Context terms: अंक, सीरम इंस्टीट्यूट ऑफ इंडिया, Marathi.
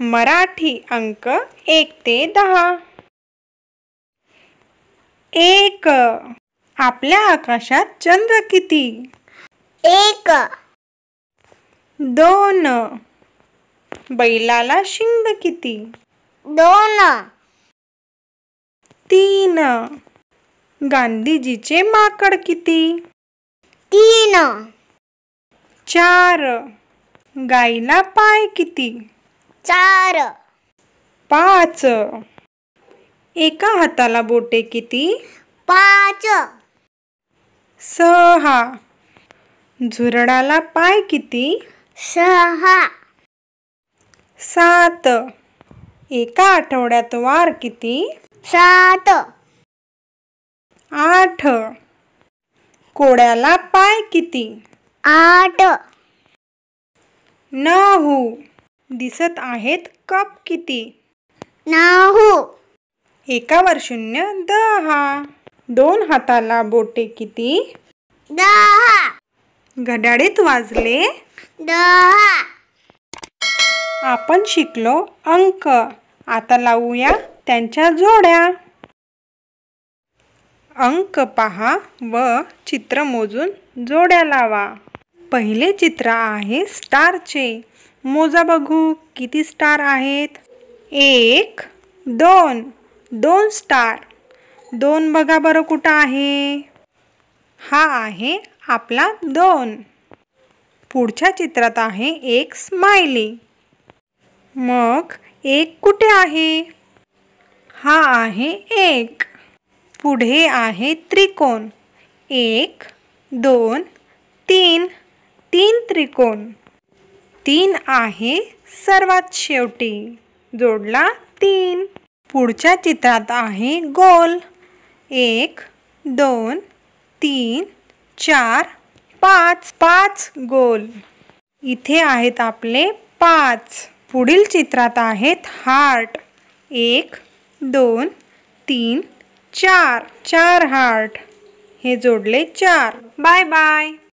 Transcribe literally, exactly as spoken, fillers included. मराठी अंक एक ते दहा। एक। आपल्या आकाशात चंद्र किती? एक। दोन। बैलाला शिंग किती? दोन। तीन। गांधीजीचे माकड किती? तीन। चार। गायीला पाय किती? चार। पाच। एका हाताला बोटे किती? पाच। सहा। झुरडाला पाय किती? सहा। सात। एका आठवड्यात वार किती? सात। आठ। कोड्याला पाय किती? आठ। नऊ। दिसत आहेत कप किती? नऊ। एकावर शून्य दहा। दोन हाताला बोटे किती? दहा। घड्याळीत वाजले दहा। आपण शिकलो अंक, आता लावूया त्यांच्या जोड्या। अंक पहा व चित्र मोजून जोड्या लावा। पहिले चित्र आहे स्टारचे, मोजा बघू किती स्टार आहेत। एक, दोन, दोन स्टार। दोन बघा बरं कुठं आहे, हा आहे आपला दोन। पुढच्या चित्रात आहे एक स्माइली, मग एक कुठे आहे, हा आहे एक। पुढे आहे त्रिकोण, एक, दोन, तीन, तीन त्रिकोण। तीन आहे सर्वात शेवटी, जोडला तीन। पुढच्या चित्रात आहे गोल, एक, दोन, तीन, चार, पाच। पाच गोल, इथे आहेत आपले पाच। पुढील चित्रात आहेत हार्ट, एक, दोन, तीन, चार। चार हार्ट, हे जोडले चार। Bye bye.